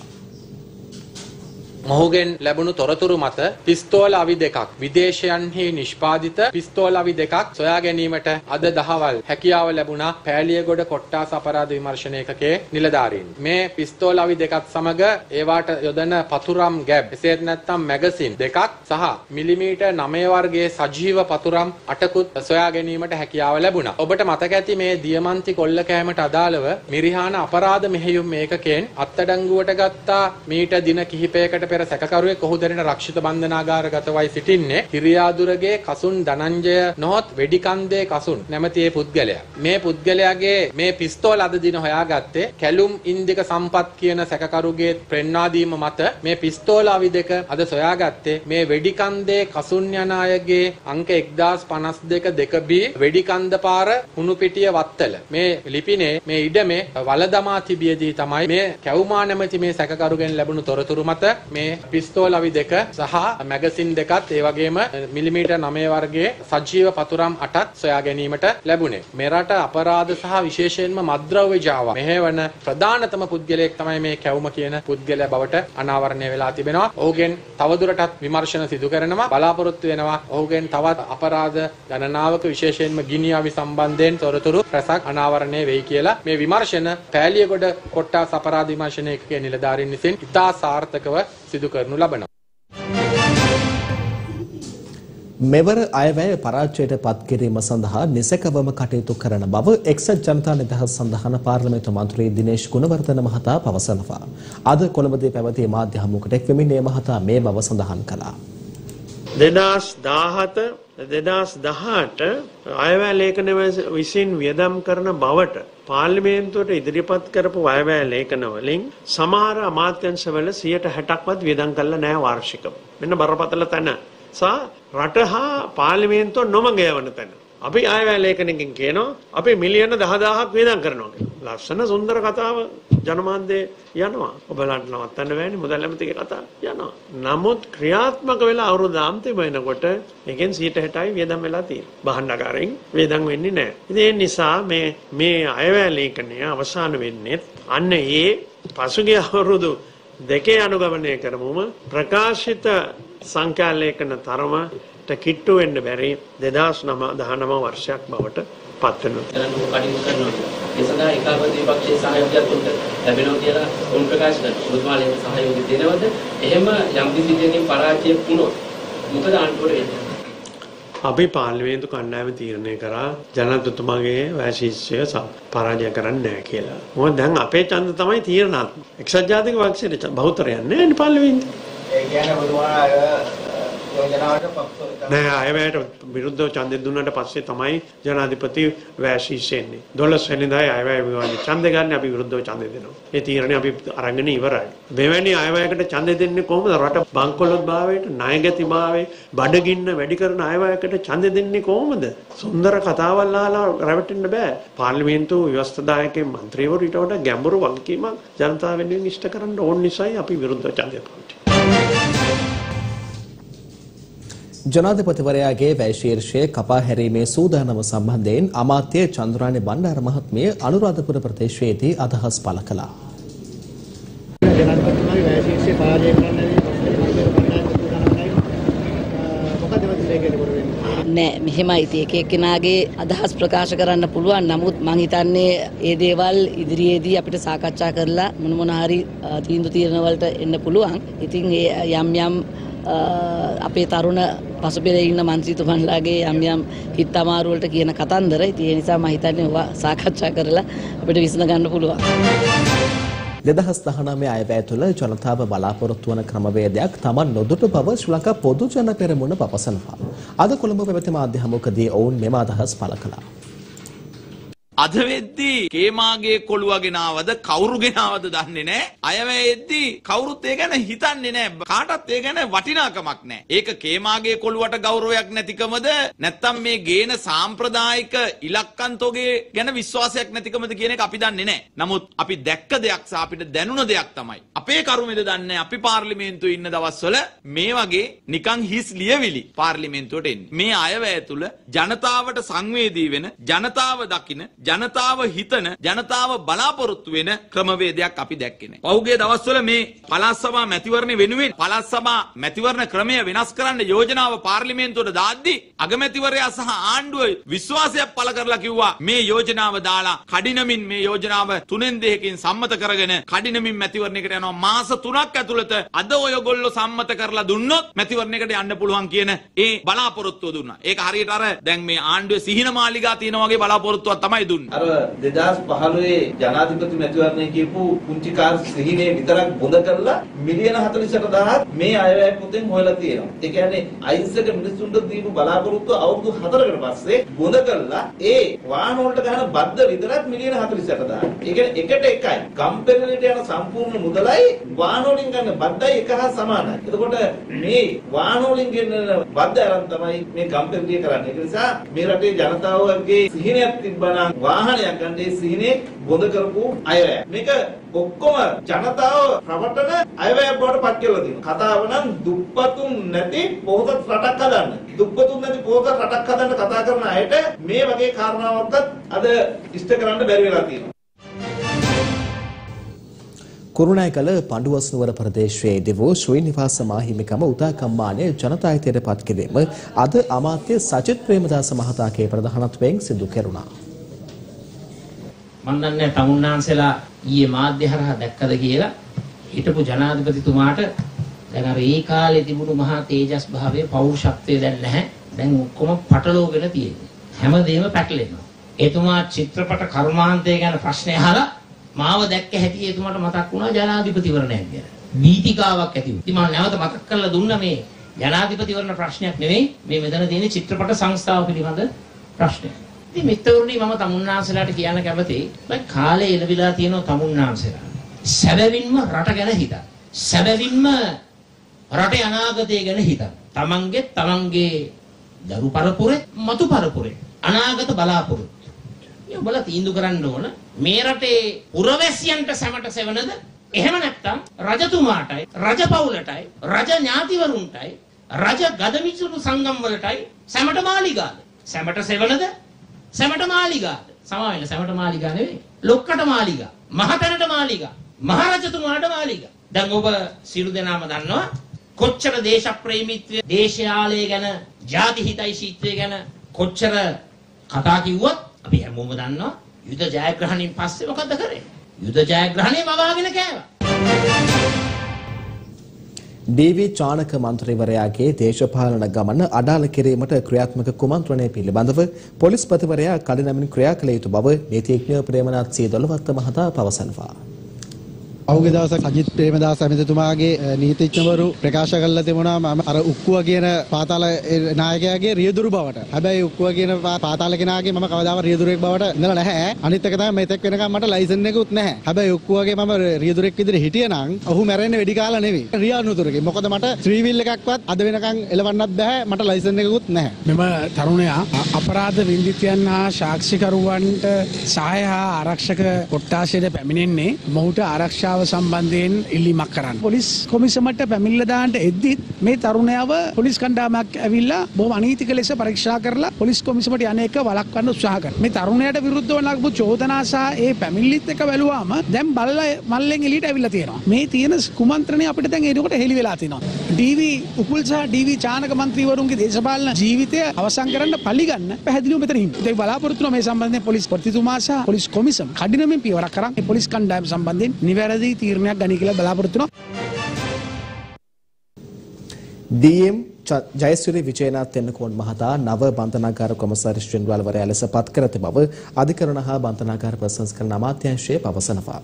මොහුගෙන් ලැබුණු තොරතුරු මත පිස්තෝල අවි දෙකක් විදේශයන්හි නිෂ්පාදිත පිස්තෝල අවි දෙකක් සොයා ගැනීමට අද දහවල් හැකියාව ලැබුණා පෑලියගොඩ කොට්ටාස අපරාධ විමර්ශන ඒකකයේ නිලධාරීන්. මේ පිස්තෝල අවි දෙකත් සමග ඒවාට යොදන පතුරම් ගැබ් එසේත් නැත්නම් මැගසින් දෙකක් සහ මිලිමීටර් 9 වර්ගයේ සජීව පතුරම් 8කුත් සොයා ගැනීමට හැකියාව ලැබුණා. ඔබට මතක ඇති මේ දියමන්ති කොල්ල කෑමට අදාළව මිරිහාන අපරාධ මෙහෙයුම් ඒකකයෙන් අත්අඩංගුවට ගත්තා මීට දින කිහිපයකට කර සැකකරුවෙක් ඔහු දැනට රක්ෂිත බන්ධනාගාරගතවයි සිටින්නේ හිරියාදුරගේ කසුන් ධනංජය නොහොත් වෙඩිකන්දේ කසුන් නැමැති ඒ පුද්ගලයා. මේ පුද්ගලයාගේ මේ පිස්තෝල අද දින හොයාගත්තේ කැලුම් ඉන්දික සම්පත් කියන සැකකරුගේ පෙන්වා දීම මත මේ පිස්තෝල අවිදක අද සොයාගත්තේ මේ වෙඩිකන්දේ කසුන් යන අයගේ අංක 1052 2B වෙඩිකන්ද පාර හුණුපිටිය වත්තල මේ ලිපිනේ මේ ඉඩමේ වලදමා තිබියදී තමයි මේ කැවුමා නැමැති මේ සැකකරුගෙන් ලැබුණු තොරතුරු මත මේ පිස්තෝල අවි දෙක සහ මැගසින් දෙකත් ඒ වගේම මිලිමීටර් 9 වර්ගයේ සජීව පතුරම් 8ක් සොයා ගැනීමට ලැබුණේ. මෙරට අපරාධ සහ විශේෂයෙන්ම මද්ද්‍රව්‍ය ජාවා මෙහෙවන ප්‍රධානතම පුද්ගලයෙක් තමයි මේ කැවුම කියන පුද්ගලයා බවට අනාවරණය වෙලා තිබෙනවා. ඔහුගෙන් තවදුරටත් විමර්ශන සිදු කරනවා බලාපොරොත්තු වෙනවා. ඔහුගෙන් තවත් අපරාධ ගණනාවක විශේෂයෙන්ම ගිනි අවි සම්බන්ධයෙන් තොරතුරු රැසක් අනාවරණය වෙයි කියලා මේ විමර්ශන පැලියගොඩ කොට්ටාස අපරාධ විමර්ශන ඒකකයේ නිලධාරීන් විසින් ඉතා සාර්ථකව සිදු කරනු ලබනවා. මෙවර අයවැය පරාජයට පත් කිරීම සඳහා නිසකවම කටයුතු කරන බව එක්සත් ජනතා නිදහස් සඳහන පාර්ලිමේන්තු මන්ත්‍රී දිනේෂ් ගුණවර්ධන මහතා පවසනවා. අද කොළඹදී පැවති මාධ්‍ය හමුවකට එක් වෙමින් මේ මහතා මේ බව සඳහන් කළා. 2017 අයවැය ලේඛනය විසින් වියදම් කරන බවට පාර්ලිමේන්තුවට ඉදිරිපත් කරපු අයවැය ලේඛන වලින් සමහර අමාත්‍යංශවල 60%ක්වත් වියදම් කළා නැහැ වාර්ෂිකව. මෙන්න බරපතල තැන සහ රට හා පාර්ලිමේන්තුව නොමඟ යවන තැන. අපි අයවැය ලේඛනකින් කියනවා අපි මිලියන 10000ක් වියදම් කරනවා කියලා. ලස්සන සුන්දර කතාව ජනමාධ්‍යයේ යනවා. ඔබලන්ට නවත්තන්න බෑනේ මුදල් ඇමතිගේ කතාව යනවා. නමුත් ක්‍රියාත්මක වෙලා අවුරුදු 30 වෙනකොට එකෙන් 60%යි වියදම් වෙලා තියෙනවා. බහන්නකාරයෙන් වියදම් වෙන්නේ නැහැ. ඉතින් ඒ නිසා මේ අයවැය ලේඛනය අවසන් වෙන්නේ අන්න ඒ පසුගිය අවුරුදු දෙකේ අනුගමනය කරමුම ප්‍රකාශිත සංඛ්‍යා ලේඛන තරමට කිට්ටු වෙන්න බැරි 2019 වර්ෂයක් බවට පත් වෙනවා. ඒ සඳහා ඒකාබද්ධ විපක්ෂයේ සහයෝගයක් ලැබෙනවා කියලා උන් ප්‍රකාශ කරනවා. මුදවාලේ සහයෝගය දෙනවද? එහෙම යම් කිසි දෙයකින් පරාජයක් වුණොත් මොකද අන්තිමට වෙන්නේ? අපි පාර්ලිමේන්තු කණ්ඩායම තීරණය කරා ජනාධිපතිතුමාගේ වැසිච්චය පරාජය කරන්නේ නැහැ කියලා. මොකද දැන් අපේ ඡන්ද තමයි තීරණාත්මක. එක්සත් ජාතික පක්ෂයේ බහුතරයක් නැහැ නේ පාර්ලිමේන්තුවේ. ඒ කියන්නේ මොනවා යෝජනාවට පක්ෂ නෑ අයවැයට විරුද්ධව ඡන්දෙ දුන්නාට පස්සේ තමයි ජනාධිපති වැසිච්චෙන්නේ. 12 වෙනිදා අයවැය විවාදේ ඡන්දෙ ගන්න අපි විරුද්ධව ඡන්දෙ දෙනවා. ඒ තීරණය අපි අරගෙන ඉවරයි. මෙවැනි අයවැයකට ඡන්දෙ දෙන්නේ කොහොමද? රට බංකොලොත් භාවයට, ණයගැති භාවයේ බඩගින්න වැඩි කරන අයවැයකට ඡන්දෙ දෙන්නේ කොහොමද? සුන්දර කතාවල් අහලා රැවටෙන්න බෑ. පාර්ලිමේන්තු ව්‍යවස්ථාදායකේ മന്ത്രിවරු ඊට වඩා ගැඹුරු වගකීමක් ජනතාව වෙනුවෙන් ඉෂ්ට කරන්න ඕන නිසායි අපි විරුද්ධව ඡන්දය පවත්වන්නේ. ජනාධිපතිවරයාගේ වැය ශීර්ෂය කපා හැරීමේ සූදානම සම්බන්ධයෙන් අමාත්‍ය චන්ද්‍රානි බණ්ඩාර මහත්මිය අනුරාධපුර ප්‍රදේශයේදී අදහස් පළ කළා. ජනාධිපතිවරයාගේ වැය ශීර්ෂය පරාජය කරන්න නෑ මෙහෙමයි ඉතින් එක එක්කෙනාගේ අදහස් ප්‍රකාශ කරන්න පුළුවන්. නමුත් මං හිතන්නේ ඒ දේවල් ඉදිරියේදී අපිට සාකච්ඡා කරලා මොන මොන හරි තීන්දුව తీරන වලට එන්න පුළුවන්. ඉතින් ඒ යම් අපේ තරුණ පසුබිරේ ඉන්න മന്ത്രിතුමන්ලාගේ යම් හිත අමාරු වලට කියන කතන්දර. ඉතින් ඒ නිසා මං හිතන්නේ ඔවා සාකච්ඡා කරලා අපිට විසඳ ගන්න පුළුවන්. 2019 අයවැය තුළ ජනතාව බලාපොරොත්තු වන ක්‍රමවේදයක් තමන් නොදුටු බව ශ්‍රී ලංකා පොදුජන පෙරමුණ පවසනවා. අද කොළඹ පැවති මාධ්‍ය හමුවකදී ඔවුන් මෙම අදහස් පළ කළා. අද වෙද්දී කේමාගේ කොළුව ගෙනාවද කවුරු ගෙනාවද දන්නේ නැහැ. අයවැයෙද්දී කවුරුත් ඒ ගැන හිතන්නේ නැහැ. කාටවත් ඒ ගැන වටිනාකමක් නැහැ. ඒක කේමාගේ කොළුවට ගෞරවයක් නැතිකමද නැත්නම් මේ ගේන සාම්ප්‍රදායික ඉලක්කන්තෝගේ ගැන විශ්වාසයක් නැතිකමද කියන එක අපි දන්නේ නැහැ. නමුත් අපි දැක්ක දෙයක් සහ අපිට දැනුණ දෙයක් තමයි. අපේ කරුමෙද දන්නේ අපි පාර්ලිමේන්තුවේ ඉන්න දවස්වල මේ වගේ නිකන් හිස් ලියවිලි පාර්ලිමේන්තුවට එන්නේ. මේ අයවැය තුල ජනතාවට සංවේදී වෙන ජනතාව දකින ජනතාව හිතන ජනතාව බලාපොරොත්තු වෙන ක්‍රමවේදයක් අපි දැක්කේ නැහැ. පහුගිය දවස්වල මේ පළාත් සභා මැතිවරණ වෙනුවෙන් පළාත් සභා මැතිවරණ ක්‍රමය වෙනස් කරන්න යෝජනාව පාර්ලිමේන්තුවට දාද්දී අගමැතිවරයා සහ ආණ්ඩුව විශ්වාසයක් පළ කරලා කිව්වා මේ යෝජනාව දාලා කඩිනමින් මේ යෝජනාව 3/2කින් සම්මත කරගෙන කඩිනමින් මැතිවරණයකට යනවා. මාස 3ක් ඇතුළත අද ඔයගොල්ලෝ සම්මත කරලා දුන්නොත් මැතිවරණයකට යන්න පුළුවන් කියන ඒ බලාපොරොත්තුව දුන්නා. ඒක හරියට අර දැන් මේ ආණ්ඩුවේ සිහින මාලිගා තියෙනා වගේ බලාපොරොත්තුවක් තමයි සිටියුන්. අර 2015 ජනාධිපති මැතිවරණය කියපු කුංචි කාර් සිහිනේ විතරක් බොඳ කරලා මිලියන 40000ක් මේ අයවැය පොතෙන් හොයලා තියෙනවා. ඒ කියන්නේ අයින්සක මිනිසුන්ට දීපු බලාපොරොත්තු අවුරුදු 4කට පස්සේ බොඳ කරලා ඒ වාහන වලට ගන්න බද්ද විතරක් මිලියන 40000. ඒ කියන්නේ එකට එකයි. කම්පැනිලට යන සම්පූර්ණ මුදලයි වාහන වලින් ගන්න බද්දයි එක හා සමානයි. එතකොට මේ වාහන වලින් ගන්න බද්ද අරන් තමයි මේ කම්පැනිලිය කරන්නේ. ඒ නිසා මේ රටේ ජනතාවගේ සිහිනයක් තිබ්බනම් වාහනයක් ගන්න ඒ සිහිනේ බොඳ කරපු අයවැය. මේක ඔක්කොම ජනතාව ප්‍රවටන අයවැයක් බවට පත් කරලා තියෙනවා. කතාව නම් දුප්පතුන් නැති පොහොසත් රටක් හදන්න. දුප්පතුන් නැති පොහොසත් රටක් හදන්න කතා කරන අයට මේ වගේ කාරණාවක්වත් අද ඉෂ්ට කරන්න බැරි වෙලා තියෙනවා. කුරුණෑගල පඬුවස්නුවර ප්‍රදේශයේ දෙවූ ශ්‍රී නිවාස මාහිමිකම උදා කම්මානයේ ජනතායිතයට පත් කිරීම අද අමාත්‍ය සජිත් ප්‍රේමදාස මහතාගේ ප්‍රධානත්වයෙන් සිදු කෙරුණා. මන් දන්නේ තමුන්හන්සලා ඊයේ මාධ්‍ය හරහා දැක්කද කියලා හිටපු ජනාධිපතිතුමාට දැන් අර ඒ කාලේ තිබුණු මහා තේජස් භාවයේ පෞරුෂත්වය දැන් නැහැ. දැන් ඔක්කොම පටලෝගෙන තියෙන්නේ. හැමදේම පැටලෙනවා. එතුමා චිත්‍රපට කර්මාන්තය ගැන ප්‍රශ්න අහලා මාව දැක්ක හැටි එතුමාට මතක් වුණා ජනාධිපතිවරණයක් ගැන. නීතිකාවක් ඇති වුණා. ඉතින් මම නැවත මතක් කරලා දුන්නා මේ ජනාධිපතිවරණ ප්‍රශ්නයක් නෙවෙයි මේ මෙතන තියෙන චිත්‍රපට සංස්ථාව පිළිබඳ ප්‍රශ්නයක්. ඉතින් මෙතනදී මම තමුන්නාන්සලාට කියන්න කැමතියි මේ කාලේ එළවිලා තියෙන තමුන්නාන්සලා. සැබවින්ම රට ගැන හිතන්න. සැබවින්ම රටේ අනාගතය ගැන හිතන්න. තමන්ගේ දරු පරපුරේ, මතු පරපුරේ අනාගත බලාපොරොත්තු මේ ඔබලා තීන්දුව කරන්න ඕන මේ රටේ පුරවැසියන්ට සැමට සෙවනද එහෙම නැත්නම් රජතුමාටයි රජපෞලටයි රජ ඥාතිවරුන්ටයි රජ ගදමිසුණු සංගම් වලටයි සැමට මාලිගාද සැමට සෙවනද සැමට මාලිගාද සමාවෙන්න සැමට මාලිගා නෙවෙයි ලොක්කට මාලිගා මහතැනට මාලිගා මහරජතුමාට මාලිගා දැන් ඔබ සියලු දෙනාම දන්නවා කොච්චර දේශප්‍රේමීත්වය දේශාලය ගැන ජාති හිතෛෂීත්වය ගැන කොච්චර කතා කිව්වත් අපි හැමෝම දන්නවා යුද ජයග්‍රහණයෙන් පස්සේ මොකද කරේ යුද ජයග්‍රහණය වවාගෙන කෑවා ඩීවී චානක මන්ත්‍රීවරයාගේ දේශපාලන ගමන අඩාල කිරීමට ක්‍රියාත්මක කුමන්ත්‍රණය පිළිබඳව පොලිස් ප්‍රතිවරයා කඩිනමින් ක්‍රියා කළ යුතු බව නීතිඥ ප්‍රේමනාත් සී දොළවත්ත මහතා පවසනවා අවුගේ දවසක් අජිත් ප්‍රේමදාස මැතිතුමාගේ නීතිඥවරු ප්‍රකාශ කළා තිබුණා මම අර උක්කුව කියන පාතාල නායකයාගේ රියදුරු බවට. හැබැයි උක්කුව කියන පාතාල කෙනාගේ මම කවදාවත් රියදුරෙක් බවට ඉඳලා නැහැ. අනිත් එක තමයි මේතෙක් වෙනකම් මට ලයිසන් එකකුත් නැහැ. හැබැයි උක්කුවගේ මම රියදුරෙක් විදිහට හිටියේ නම් ඔහු මැරෙන්නේ වෙඩි කාලා නෙවෙයි. රියානුතුරගේ. මොකද මට ත්‍රිවිල් එකක්වත් අද වෙනකම් එලවන්නත් බෑ. මට ලයිසන් එකකුත් නැහැ. මෙම තරුණයා අපරාධ වින්දිතයන් හා සාක්ෂිකරුවන්ට සහාය හා ආරක්ෂක කොට්ටාශයට පැමිණෙන්නේ මොහුට ආරක්ෂා සම්බන්ධයෙන් ඉල්ලීමක් කරන්න. පොලිස් කොමිසමට පැමිණිලා දාන්න එද්දිත් මේ තරුණයව පොලිස් කණ්ඩායමක් ඇවිල්ලා බොහොම අනීතික ලෙස පරීක්ෂා කරලා පොලිස් කොමිසමට යන්නේක වළක්වන්න උත්සාහ කරනවා. මේ තරුණයාට විරුද්ධව ලක්බු චෝදනා සහ ඒ පැමිණිලිත් එක බැලුවාම දැන් බල්ලා මල්ලෙන් එළියට ඇවිල්ලා තියෙනවා. මේ තියෙන කුමන්ත්‍රණය අපිට දැන් ඒකට හෙලි වෙලා තිනවා. ඩීවී උපුල් සහ ඩීවී චානක മന്ത്രിවරුන්ගේ දේශපාලන ජීවිතය අවසන් කරන්න පලිගන්න පැහැදිලිව මෙතන ඉන්නේ. ඒක බලාපොරොත්තුන මේ සම්බන්ධයෙන් පොලිස් ප්‍රතිතුමා සහ පොලිස් කොමිසම කඩිනමින් පියවරක් කරන් මේ පොලිස් කණ්ඩායම සම්බන්ධයෙන් නිවැරදි තීරණයක් ගනි කියලා බලාපොරොත්තු වෙනවා. DM ජයසිරි විජේනාත් තෙන්නකෝන් මහතා නව බන්ධනාගාර කොමසාරි ජෙනරාල්වරයා ලෙස පත් කර තිබෙන බව අධිකරණ හා බන්ධනාගාර ප්‍රසංස්කරණ අමාත්‍යාංශය පවසනවා.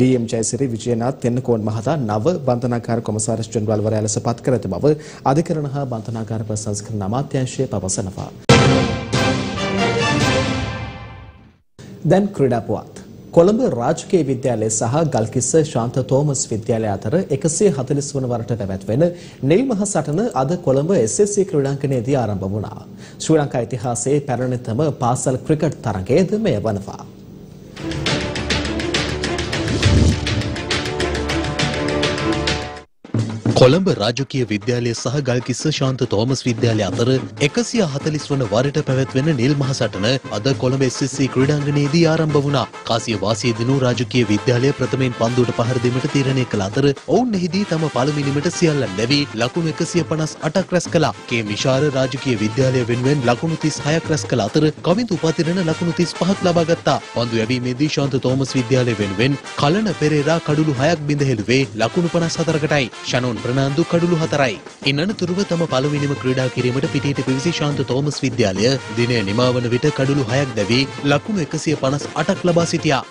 DM ජයසිරි විජේනාත් තෙන්නකෝන් මහතා නව බන්ධනාගාර කොමසාරි ජෙනරාල්වරයා ලෙස පත් කර තිබෙන බව අධිකරණ හා බන්ධනාගාර ප්‍රසංස්කරණ අමාත්‍යාංශය පවසනවා. දැන් ක්‍රීඩා පුවත් කොළඹ රාජකීය විද්‍යාලය සහ ගල්කිස්ස ශාන්ත තෝමස් විද්‍යාලය අතර 140 වන වරට පැවැත්වෙන නිල් මහ සටන අද කොළඹ SSC ක්‍රීඩාංගණයේදී ආරම්භ වුණා. ශ්‍රී ලංකා ඉතිහාසයේ පැරණිතම පාසල් ක්‍රිකට් තරගයේද මෙය වනවා. කොළඹ රාජකීය විද්‍යාලය සහ ගල්කිස්ස ශාන්ත තෝමස් විද්‍යාලය අතර 140 වන වරට පැවැත්වෙන නිල් මහ සටන අද කොළඹ SSC ක්‍රීඩාංගණයේදී ආරම්භ වුණා. කාසිය වාසිය දිනු රාජකීය විද්‍යාලය ප්‍රථමයෙන් පන්දුවට පහර දීමට තීරණය කළ අතර ඔවුන් එහිදී තම පළමුනිමට සියල්ලන් නැවී ලකුණු 158ක් රැස් කළා. කේ මිෂාර රාජකීය විද්‍යාලය වෙනුවෙන් ලකුණු 36ක් රැස් කළ අතර කවින්ත උපාතිරණ ලකුණු 35ක් ලබා ගත්තා. පන්දු යැවීමේදී ශාන්ත තෝමස් විද්‍යාලය වෙනුවෙන් කලණ පෙරේරා කඩුළු 6ක් බිඳ හෙළුවේ ලකුණු 54කටයි. ෂනෝන් ගණනාන්දු කඩළු 4යි. ඉන්නතුරුව තම පළවෙනිම ක්‍රීඩා කිරීමට පිටියට පිවිසි ශාන්ත තෝමස් විද්‍යාලය දිනය නිමවන විට කඩළු 6ක් දැවී ලකුණු 158ක් ලබා සිටියා.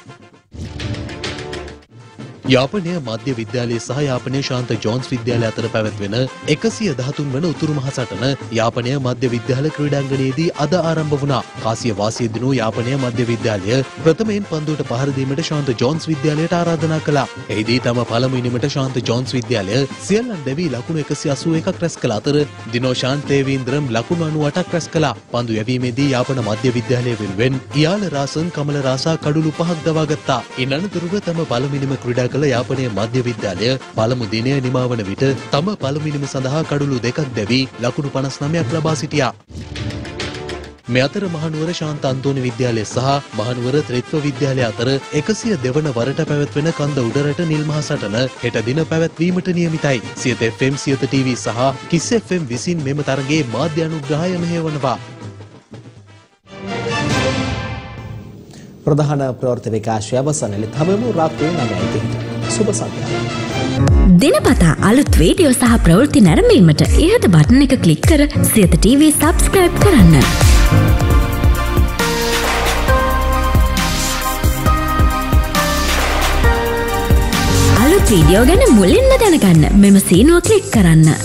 යාපනය මධ්‍ය විද්‍යාලයේ සහ යාපනයේ ශාන්ත ජෝන්ස් විද්‍යාලය අතර පැවැත්වෙන 113 වන උතුරු මහ සටන යාපනය මධ්‍ය විද්‍යාල ක්‍රීඩාංගණයේදී අද ආරම්භ වුණා. කාසිය වාසිය දිනූ යාපනය මධ්‍ය විද්‍යාලය ප්‍රථමයෙන් පන්දුවට පහර දීමට ශාන්ත ජෝන්ස් විද්‍යාලයට ආරාධනා කළා. එෙහිදී තම පළමුවෙනිමට ශාන්ත ජෝන්ස් විද්‍යාලය සියල්ලන් දැවී ලකුණු 181ක් රැස් කළ අතර දිනෝෂාන් තේවීන්ද්‍රම් ලකුණු 98ක් රැස් කළා. පන්දු යැවීමේදී යාපන මධ්‍ය විද්‍යාලය වෙනුවෙන් ඉයාල රාසන් කමල රාසා කඩළු 5ක් දවාගත්තා. ඉන් අනතුරුව තම පළමුවෙනිම ක්‍රීඩා කළ යාපනයේ මධ්‍ය විද්‍යාලය පළමු දිනය නිමාවන විට තම පළමුවෙනිම සඳහා කඩළු 2ක් දැවී ලකුණු 59ක් ලබා සිටියා. මේ අතර මහනුවර ශාන්ත අන්තෝනි විද්‍යාලය සහ මහනුවර ත්‍රිත්ව විද්‍යාලය අතර 102 වන වරට පැවැත්වෙන කන්ද උඩරට නිල් මහ සටන හෙට දින පැවැත්වීමට නියමිතයි. සියත FM සියත TV සහ කිස් FM විසින් මෙම තරගයේ මාධ්‍ය අනුග්‍රහය මෙහෙවනවා. प्रधान प्रवर्त विकास व्यवसन तमु रात शुभ संध्या दिनपता अलुत वीडियो सह प्रवृत्ति नरमेमट इहत बटन एक क्लिक कर सियत टीवी सब्सक्राइब करना. अलुत वीडियो गन मुलिन्म दनगन्न मेम सीनो क्लिक करना.